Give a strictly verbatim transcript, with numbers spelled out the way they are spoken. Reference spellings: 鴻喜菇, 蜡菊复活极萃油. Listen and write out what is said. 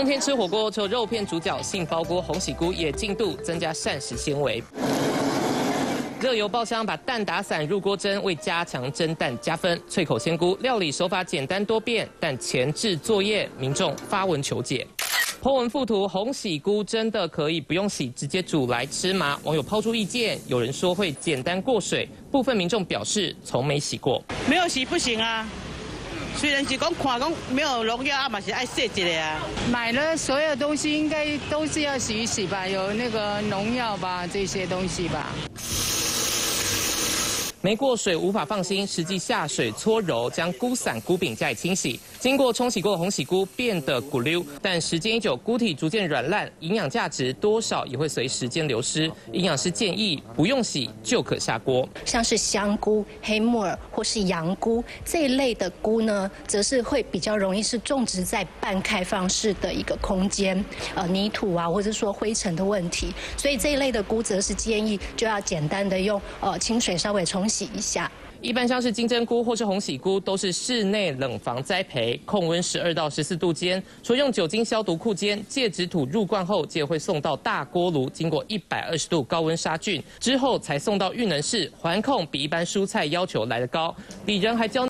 冬天吃火锅，除了肉片、猪脚、杏鲍锅、红喜菇也进肚，增加膳食纤维。 热油爆香，把蛋打散入锅蒸，为加强蒸蛋加分。脆口鲜菇料理手法简单多变，但前置作业民众发文求解。po文附图，红喜菇真的可以不用洗，直接煮来吃吗？网友抛出意见，有人说会简单过水，部分民众表示从没洗过，没有洗不行啊。虽然是讲看讲没有农药啊，嘛是爱洗一下啊。买了所有东西应该都是要洗一洗吧，有那个农药吧，这些东西吧。 没过水无法放心，实际下水搓揉，将菇伞、菇柄加以清洗。经过冲洗过的红喜菇变得骨溜，但时间一久，菇体逐渐软烂，营养价值多少也会随时间流失。营养师建议不用洗就可下锅。像是香菇、黑木耳或是洋菇这一类的菇呢，则是会比较容易是种植在半开放式的一个空间，呃，泥土啊，或者说灰尘的问题。所以这一类的菇则是建议就要简单的用呃清水稍微冲洗。 洗一下，一般像是金针菇或是红喜菇，都是室内冷房栽培，控温十二到十四度间，除用酒精消毒库间，介质土入罐后，借会送到大锅炉，经过一百二十度高温杀菌之后，才送到育能室，环控比一般蔬菜要求来得高。李仁还教。